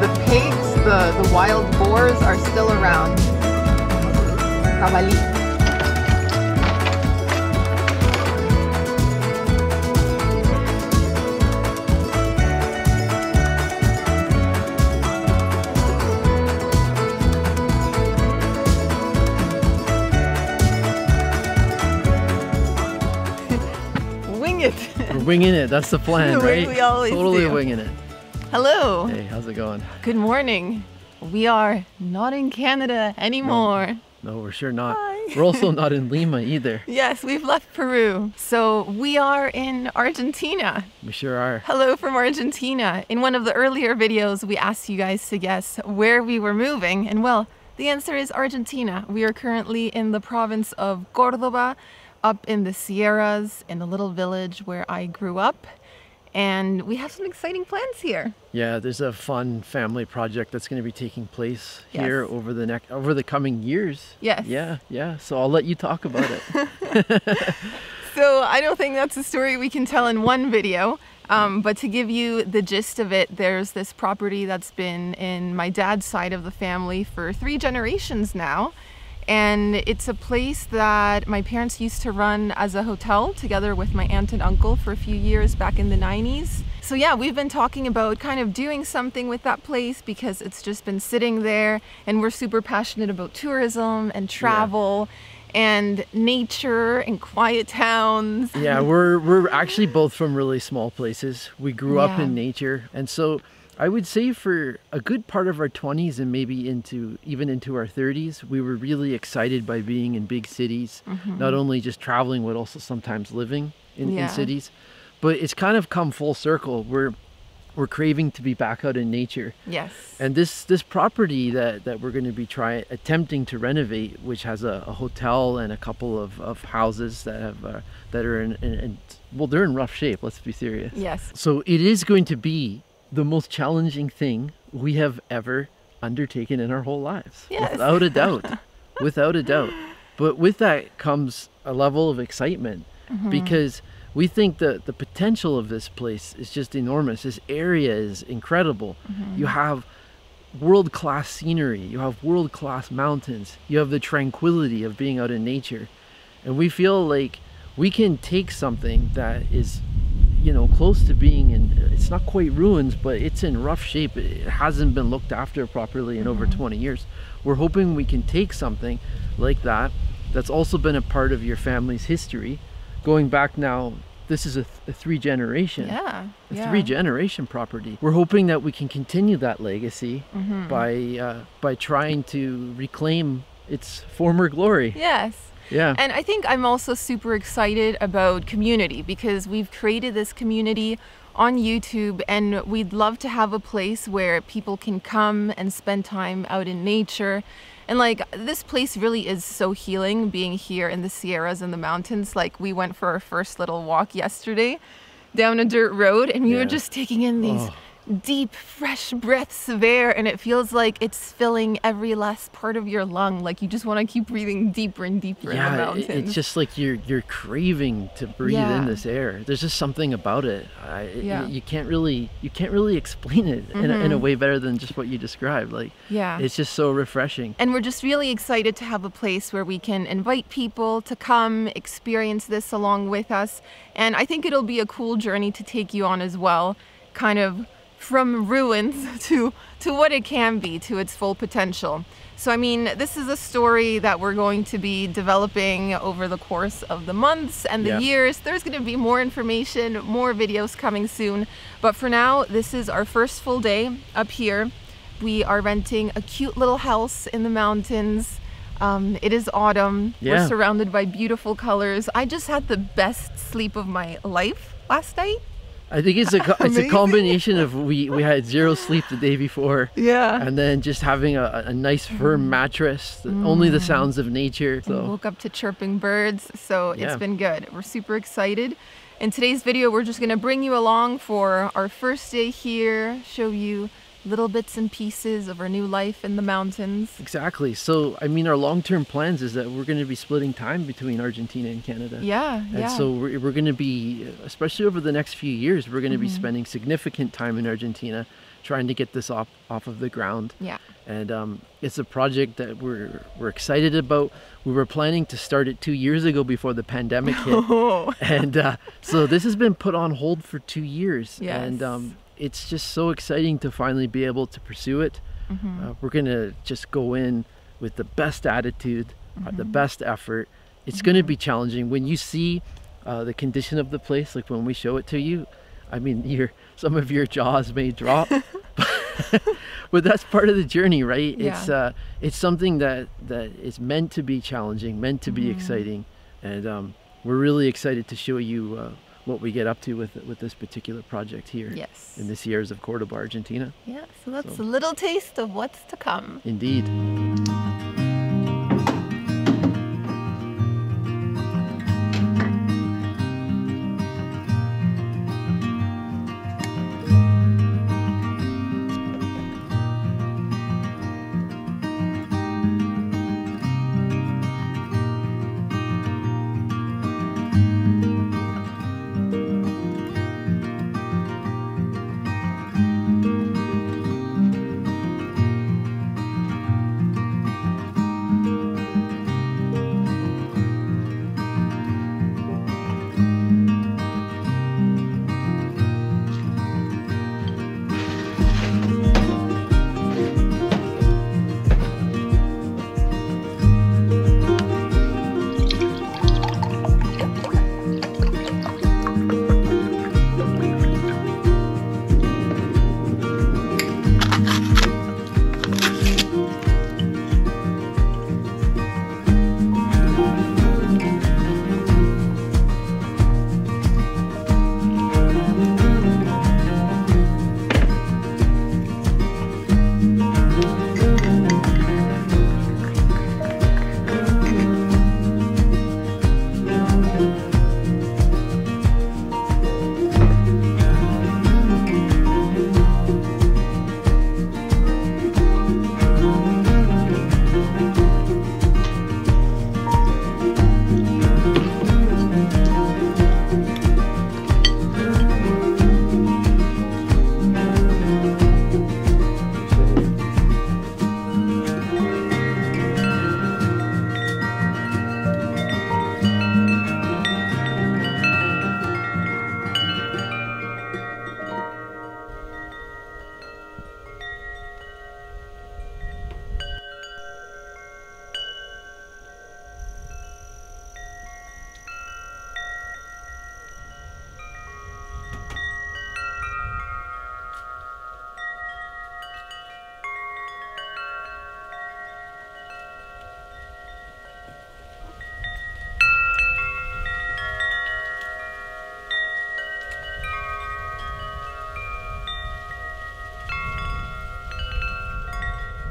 the pigs, the wild boars are still around. Cabalí. Winging it, that's the plan, right? We always totally do. Winging it. Hello. Hey, how's it going? Good morning. We are not in Canada anymore. No, we're sure not. Hi. We're also not in Lima either. Yes, we've left Peru. So we are in Argentina. We sure are. Hello from Argentina. In one of the earlier videos, we asked you guys to guess where we were moving. And well, the answer is Argentina. We are currently in the province of Córdoba, up in the Sierras, in a little village where I grew up, and we have some exciting plans here. Yeah, there's a fun family project that's going to be taking place here over the coming years. Yes. Yeah. So I'll let you talk about it. So I don't think that's a story we can tell in one video, but to give you the gist of it, there's this property that's been in my dad's side of the family for 3 generations now. And it's a place that my parents used to run as a hotel together with my aunt and uncle for a few years back in the 90s. So yeah, we've been talking about kind of doing something with that place because it's just been sitting there, and we're super passionate about tourism and travel. Yeah. And nature and quiet towns. Yeah, we're actually both from really small places. We grew up in nature, and so I would say for a good part of our 20s and maybe even into our 30s, we were really excited by being in big cities, not only just traveling, but also sometimes living in cities. But it's kind of come full circle. We're craving to be back out in nature. Yes. And this property that we're going to be attempting to renovate, which has a hotel and a couple of houses that have that are in rough shape. Let's be serious. Yes. So it is going to be the most challenging thing we have ever undertaken in our whole lives. Yes. Without a doubt. Without a doubt. But with that comes a level of excitement, because we think that the potential of this place is just enormous. This area is incredible. You have world-class scenery. You have world-class mountains. You have the tranquility of being out in nature. And we feel like we can take something that is, you know, close to being in, it's not quite ruins, but it's in rough shape. It hasn't been looked after properly in over 20 years. We're hoping we can take something like that that's also been a part of your family's history. Going back now, this is a three generation property. We're hoping that we can continue that legacy by trying to reclaim its former glory. Yes. Yeah. And I think I'm also super excited about community, because we've created this community on YouTube, and we'd love to have a place where people can come and spend time out in nature. And like, this place really is so healing, being here in the Sierras and the mountains. Like, we went for our first little walk yesterday down a dirt road, and we were just taking in these deep, fresh breaths of air, and it feels like it's filling every last part of your lung. Like, you just want to keep breathing deeper and deeper in the mountains. It's just like you're craving to breathe in this air. There's just something about it. You can't really explain it in a way better than just what you described. Like, it's just so refreshing. And we're just really excited to have a place where we can invite people to come experience this along with us. And I think it'll be a cool journey to take you on as well, kind of from ruins to what it can be, to its full potential. So I mean, this is a story that we're going to be developing over the course of the months and the years. There's going to be more information, more videos coming soon. But for now, this is our first full day up here. We are renting a cute little house in the mountains. It is autumn. Yeah. We're surrounded by beautiful colors. I just had the best sleep of my life last night. I think it's a combination of we had zero sleep the day before, and then just having a nice firm mattress, only the sounds of nature. So we woke up to chirping birds, so it's been good. We're super excited. In today's video, we're just going to bring you along for our first day here, show you little bits and pieces of our new life in the mountains. Exactly. So, I mean, our long-term plans is that we're going to be splitting time between Argentina and Canada. Yeah, and yeah. And so we're going to be, especially over the next few years, we're going to be spending significant time in Argentina trying to get this off of the ground. Yeah. And it's a project that we're excited about. We were planning to start it 2 years ago before the pandemic hit. Oh. And so this has been put on hold for 2 years. Yes. And it's just so exciting to finally be able to pursue it. We're going to just go in with the best attitude, the best effort. It's going to be challenging. When you see the condition of the place, like when we show it to you, I mean, some of your jaws may drop, but that's part of the journey, right? Yeah. It's something that is meant to be challenging, meant to be exciting. And we're really excited to show you what we get up to with this particular project here. Yes. In the Sierras of Córdoba, Argentina. Yeah, so that's a little taste of what's to come. Indeed.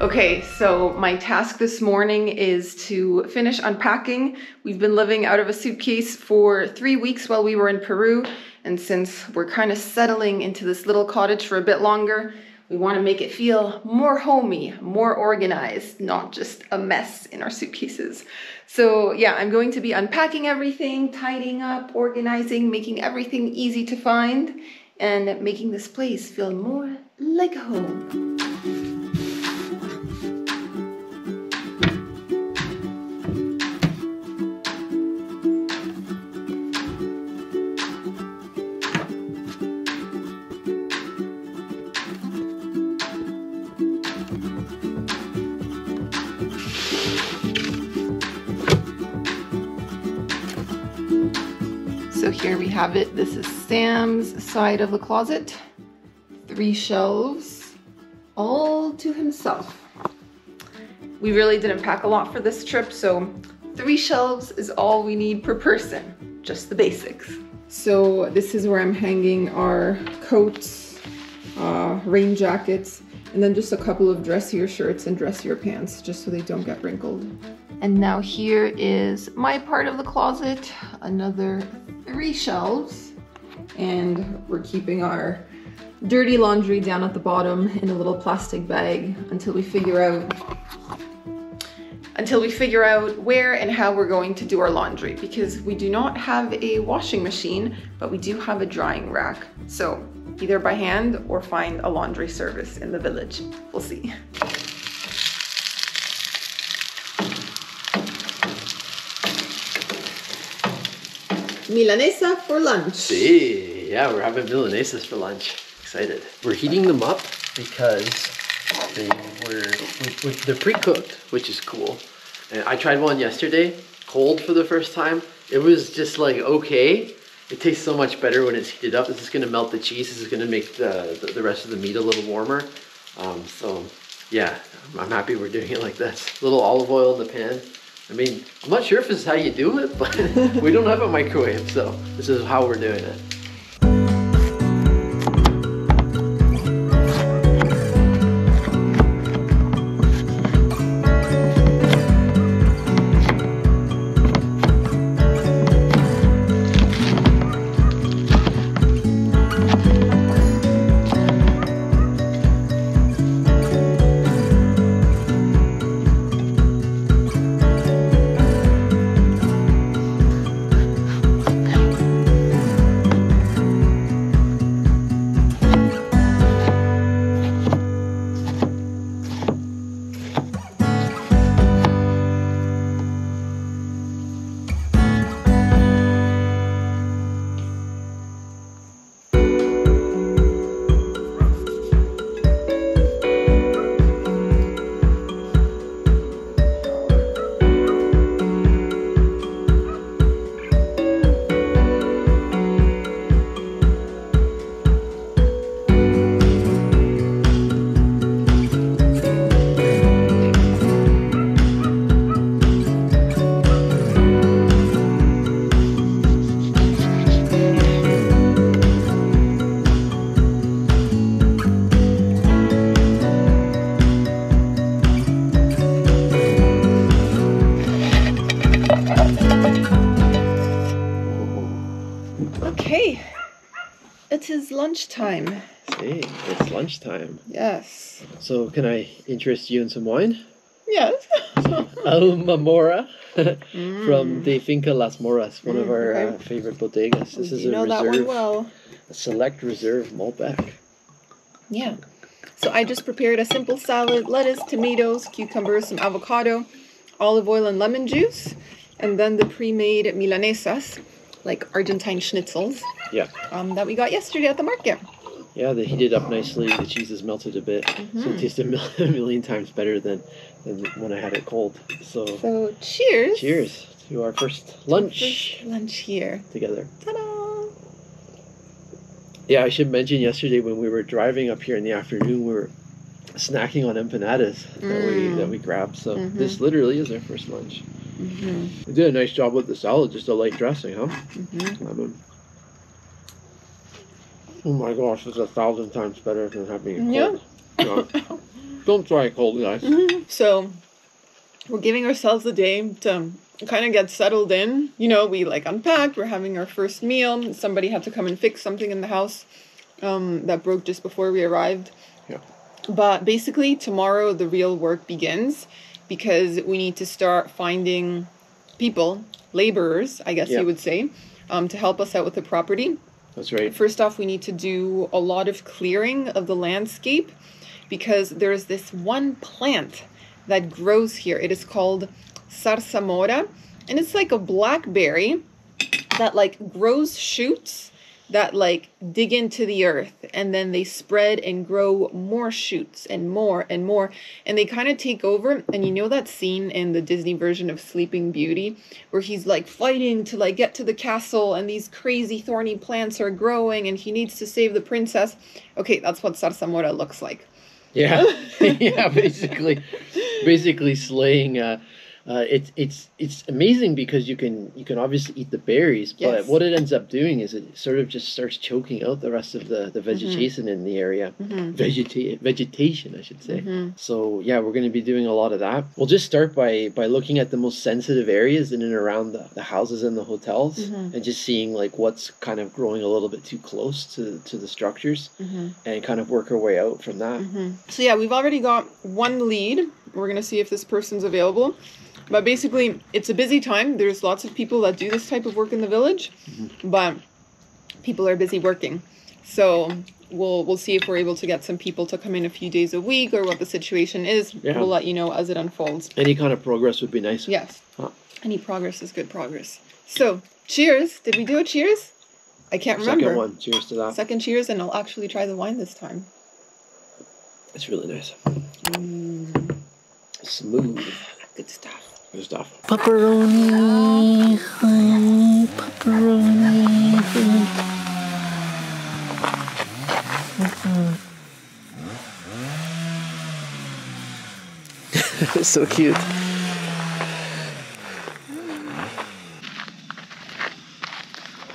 Okay, so my task this morning is to finish unpacking. We've been living out of a suitcase for 3 weeks while we were in Peru, and since we're kind of settling into this little cottage for a bit longer, we want to make it feel more homey, more organized, not just a mess in our suitcases. So yeah, I'm going to be unpacking everything, tidying up, organizing, making everything easy to find, and making this place feel more like a home. Here we have it. This is Sam's side of the closet. 3 shelves, all to himself. We really didn't pack a lot for this trip, so 3 shelves is all we need per person, just the basics. So this is where I'm hanging our coats, rain jackets, and then just a couple of dressier shirts and dressier pants, just so they don't get wrinkled. And now here is my part of the closet, another 3 shelves, and we're keeping our dirty laundry down at the bottom in a little plastic bag until we figure out where and how we're going to do our laundry, because we do not have a washing machine, but we do have a drying rack. So either by hand or find a laundry service in the village. We'll see. Milanesa for lunch. See, yeah, we're having milanesas for lunch. Excited. We're heating them up because they're pre-cooked, which is cool. And I tried one yesterday, cold for the first time. It was just like, okay. It tastes so much better when it's heated up. This is gonna melt the cheese. This is gonna make the rest of the meat a little warmer. So yeah, I'm happy we're doing it like this. A little olive oil in the pan. I mean, I'm not sure if this is how you do it, but we don't have a microwave, so this is how we're doing it. Lunchtime. See, it's lunchtime. Yes. So can I interest you in some wine? Yes. Alma Mora from the Finca Las Moras, one of our favorite bodegas. This is a select reserve Malbec. Yeah. So I just prepared a simple salad, lettuce, tomatoes, cucumbers, some avocado, olive oil and lemon juice, and then the pre-made milanesas, like Argentine schnitzels. Yeah. That we got yesterday at the market. Yeah, they heated up nicely. The cheese has melted a bit, so it tasted a million times better than when I had it cold. So cheers. Cheers to our first lunch here together. Ta-da! Yeah, I should mention yesterday when we were driving up here in the afternoon, we were snacking on empanadas that we grabbed. So this literally is our first lunch. We did a nice job with the salad, just a light dressing, huh? Lemon. Oh my gosh, it's 1,000 times better than having it cold. Yeah. No. Don't try it cold, guys. So, we're giving ourselves a day to kind of get settled in. You know, we like unpacked, we're having our first meal. Somebody had to come and fix something in the house that broke just before we arrived. Yeah. But basically, tomorrow the real work begins, because we need to start finding people, laborers, I guess you would say, to help us out with the property. That's right. First off, we need to do a lot of clearing of the landscape, because there's this one plant that grows here. It is called zarzamora, and it's like a blackberry that like grows shoots that like dig into the earth, and then they spread and grow more shoots and more and more, and they kind of take over. And you know that scene in the Disney version of Sleeping Beauty where he's like fighting to like get to the castle and these crazy thorny plants are growing and he needs to save the princess? Okay, that's what zarzamora looks like. Yeah. Yeah, basically slaying It's amazing because you can obviously eat the berries, yes. But what it ends up doing is it sort of just starts choking out the rest of the vegetation in the area, vegetation I should say. So yeah, we're going to be doing a lot of that. We'll just start by looking at the most sensitive areas in and around the houses and the hotels, and just seeing like what's kind of growing a little bit too close to the structures, and kind of work our way out from that. So yeah, we've already got one lead. We're going to see if this person's available. But basically, it's a busy time. There's lots of people that do this type of work in the village, but people are busy working. So we'll see if we're able to get some people to come in a few days a week or what the situation is. Yeah. We'll let you know as it unfolds. Any kind of progress would be nice. Yes. Huh. Any progress is good progress. So, cheers. Did we do a cheers? I can't remember. Second one. Cheers to that. Second cheers, and I'll actually try the wine this time. It's really nice. Smooth. Good stuff. Good stuff. Pepperoni. Pepperoni. It's so cute.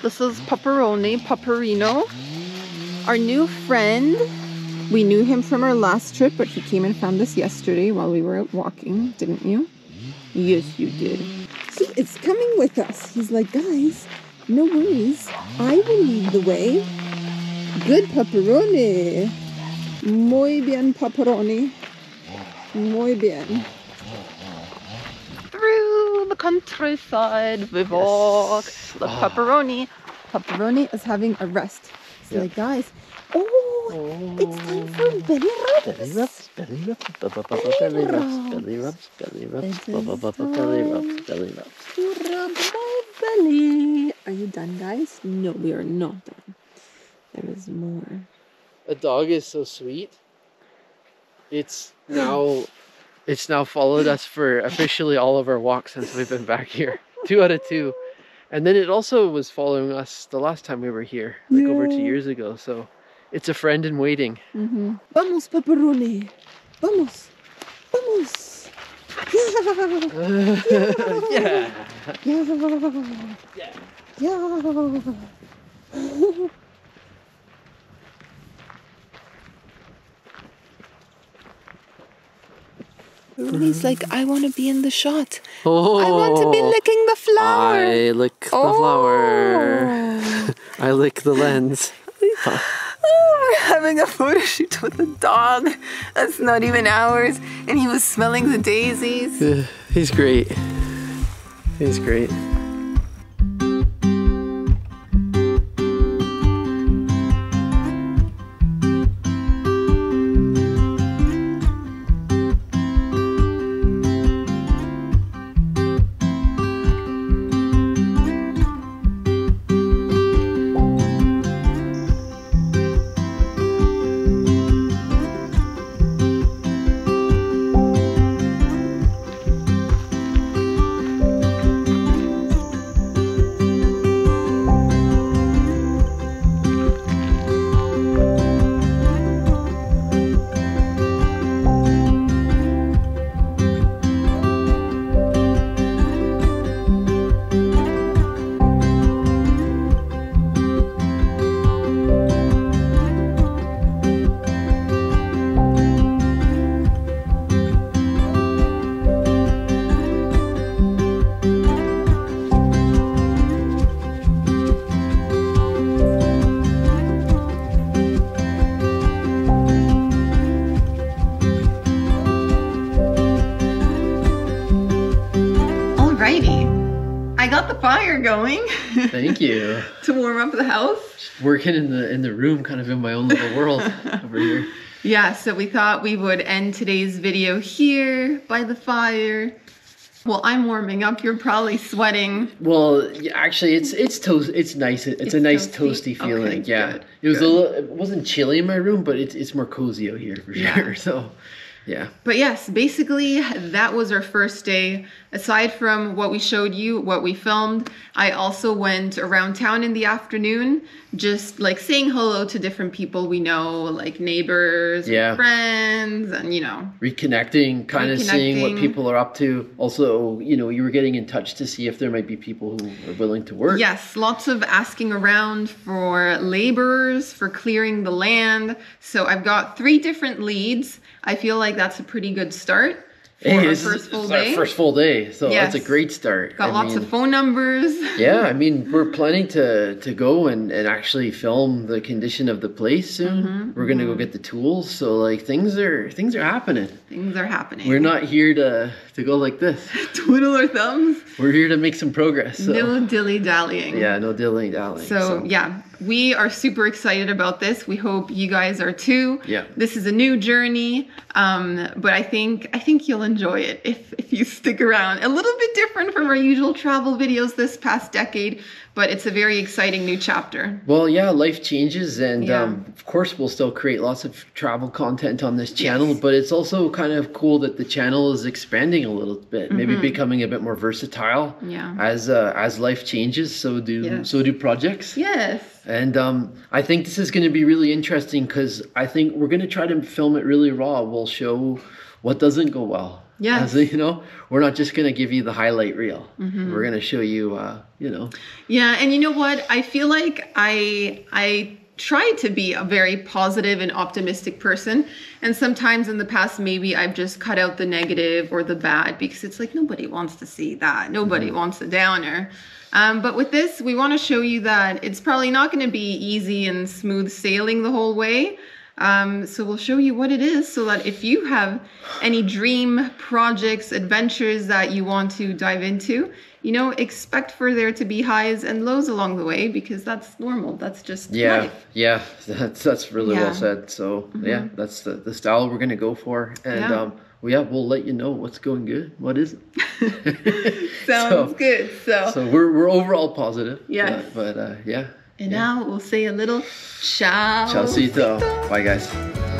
This is Pepperoni, Pepperino, our new friend. We knew him from our last trip, but he came and found us yesterday while we were out walking, didn't you? Yes, you did. So it's coming with us. He's like, guys, no worries. I will lead the way. Good pepperoni. Muy bien, pepperoni. Muy bien. Through the countryside we walk. Yes. Look, pepperoni. Pepperoni is having a rest. It's like, guys, it's time for belly rubs. Belly rubs, belly rubs, belly rubs, belly rubs, belly rubs, belly rubs, belly rubs. To rub my belly. Are you done, guys? No, we are not done. There is more. A dog is so sweet. It's now followed us for officially all of our walks since we've been back here. 2 out of 2. And then it also was following us the last time we were here, like over 2 years ago, so it's a friend in waiting. Vamos, pepperoni. Vamos. Vamos. Yeah. Yeah. Yeah. Yeah. Yeah. He's like, I want to be in the shot. Oh, I want to be licking the flower. I lick the flower. I lick the lens. Having a photo shoot with a dog that's not even ours, and he was smelling the daisies. He's great. He's great. Going. Thank you. To warm up the house. Just working in the room, kind of in my own little world over here. Yeah, so we thought we would end today's video here by the fire. Well, I'm warming up. You're probably sweating. Well, actually, it's toast. It's nice. It's a nice toasty feeling. Okay, yeah, good, it was good. It wasn't chilly in my room, but it's more cozy out here for sure. So Yeah. But yes, basically that was our first day. Aside from what we showed you, what we filmed, I also went around town in the afternoon, just like saying hello to different people we know, like neighbors, yeah, friends, and you know. Reconnecting, kind of seeing what people are up to. Also, you know, you were getting in touch to see if there might be people who are willing to work. Yes, lots of asking around for laborers, for clearing the land. So I've got 3 different leads. I feel like that's a pretty good start for our first full day. So yes, that's a great start. Got lots of phone numbers. Yeah, I mean, we're planning to go and actually film the condition of the place soon. Mm-hmm. We're gonna go get the tools. So like things are happening. Things are happening. We're not here to go like this. Twiddle our thumbs. We're here to make some progress. So. No dilly-dallying. Yeah, no dilly-dallying. So yeah. We are super excited about this. We hope you guys are too. Yeah. This is a new journey, but I think you'll enjoy it if you stick around. A little bit different from our usual travel videos this past decade, but it's a very exciting new chapter. Well, yeah, life changes, and yeah, of course we'll still create lots of travel content on this channel, yes, but it's also kind of cool that the channel is expanding a little bit, mm-hmm, maybe becoming a bit more versatile, yeah, as life changes, so do projects. Yes. And I think this is going to be really interesting because I think we're going to try to film it really raw. We'll show what doesn't go well. Yeah. You know, we're not just going to give you the highlight reel. Mm-hmm. We're going to show you, you know. Yeah. And you know what? I feel like I try to be a very positive and optimistic person. And sometimes in the past, maybe I've just cut out the negative or the bad because it's like nobody wants to see that. Nobody mm-hmm wants a downer. But with this, we want to show you that it's probably not going to be easy and smooth sailing the whole way. So we'll show you what it is so that if you have any dream projects, adventures that you want to dive into, you know, expect for there to be highs and lows along the way because that's normal. That's just life. Yeah, that's really well said. So yeah, that's the style we're going to go for. And we'll let you know what's going good, what isn't. Sounds good. So we're overall positive. Yes. But yeah. And now we'll say a little ciao. Ciao. Bye guys.